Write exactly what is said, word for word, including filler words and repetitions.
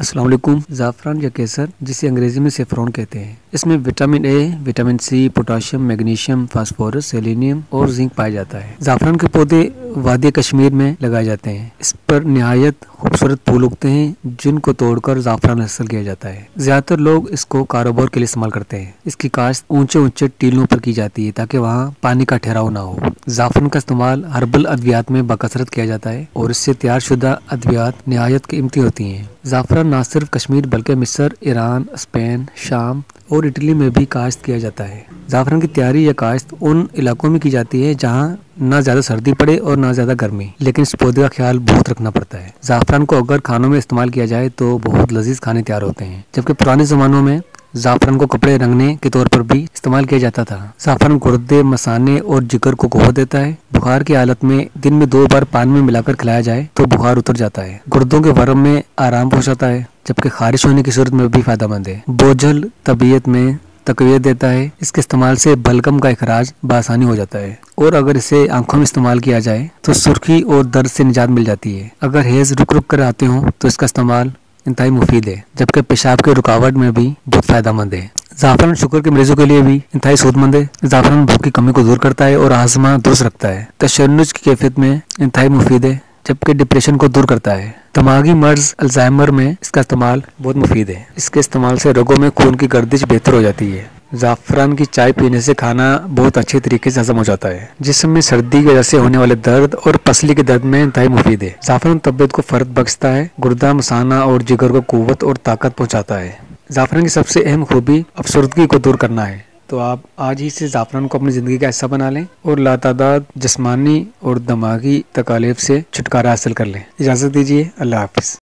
अस्सलाम वालेकुम। ज़ाफ़रान या केसर, जिसे अंग्रेज़ी में सेफ्रॉन कहते हैं, इसमें vitamin A, vitamin C, potassium, magnesium, phosphorus, selenium और जिंक पाया जाता है। ज़ाफ़रान के पौधे वादी कश्मीर में लगाए जाते हैं। इस पर नहायत खूबसूरत फूल उगते हैं, जिनको तोड़कर ज़ाफ़रान हासिल किया जाता है। ज्यादातर लोग इसको कारोबार के लिए इस्तेमाल करते हैं। इसकी काश्त ऊंचे ऊंचे टीलों पर की जाती है ताकि वहाँ पानी का ठहराव ना हो। ज़ाफ़रान का इस्तेमाल हर्बल अद्वियात में बकसरत किया जाता है और इससे तैयार शुदा अद्वियात नहायत कीमती होती हैं। ज़ाफ़रान ना सिर्फ कश्मीर बल्कि मिस्र, ईरान, स्पेन, शाम और इटली में भी काश्त किया जाता है। ज़ाफ़रान की तैयारी या काश्त उन इलाकों में की जाती है जहाँ ना ज़्यादा सर्दी पड़े और ना ज़्यादा गर्मी, लेकिन इस पौधे का ख्याल बहुत रखना पड़ता है। ज़ाफ़रान को अगर खानों में इस्तेमाल किया जाए तो बहुत लजीज खाने तैयार होते हैं, जबकि पुराने ज़मानों में ज़ाफ़रान को कपड़े रंगने के तौर पर भी इस्तेमाल किया जाता था। ज़ाफ़रान गुर्दे, मसाने और जिगर को कुव्वत देता है। बुखार की हालत में दिन में दो बार पानी में मिलाकर खिलाया जाए तो बुखार उतर जाता है, गुर्दों के वर्म में आराम पहुँचाता है, जबकि खारिश होने की सूरत में भी फायदेमंद है। बोझल तबीयत में तकवीत देता है। इसके इस्तेमाल से बलगम का इखराज बआसानी हो जाता है और अगर इसे आंखों में इस्तेमाल किया जाए तो सुर्खी और दर्द से निजात मिल जाती है। अगर हेज रुक रुक कर आते हों तो इसका इस्तेमाल इंतहाई मुफीद है, जबकि पेशाब के रुकावट में भी बहुत फायदेमंद है। ज़ाफ़रान शुगर के मरीजों के लिए भी इंतहाई सूदमंद है। ज़ाफ़रान भूख की कमी को दूर करता है और हाजमा दुरुस्त रखता है। तशन्नुज की कैफियत में इंतहाई मुफीद है, जबकि डिप्रेशन को दूर करता है। दिमागी मर्ज अल्जाइमर में इसका इस्तेमाल बहुत मुफीद है। इसके इस्तेमाल से रोगों में खून की गर्दिश बेहतर हो जाती है। ज़ाफ़रान की चाय पीने से खाना बहुत अच्छे तरीके से हजम हो जाता है। जिसमें सर्दी की वजह से होने वाले दर्द और पसली के दर्द में इंतहाई मुफीद है। ज़ाफ़रान तबियत को फर्द बख्शता है, गुर्दा, मसाना और जिगर को कुव्वत और ताकत पहुँचाता है। ज़ाफ़रान की सबसे अहम खूबी अफसरदगी को दूर करना है, तो आप आज ही से ज़ाफ़रान को अपनी ज़िंदगी का हिस्सा बना लें और लातादाद जिस्मानी और दिमागी तकालीफ से छुटकारा हासिल कर लें। इजाज़त दीजिए, अल्लाह हाफ़िज़।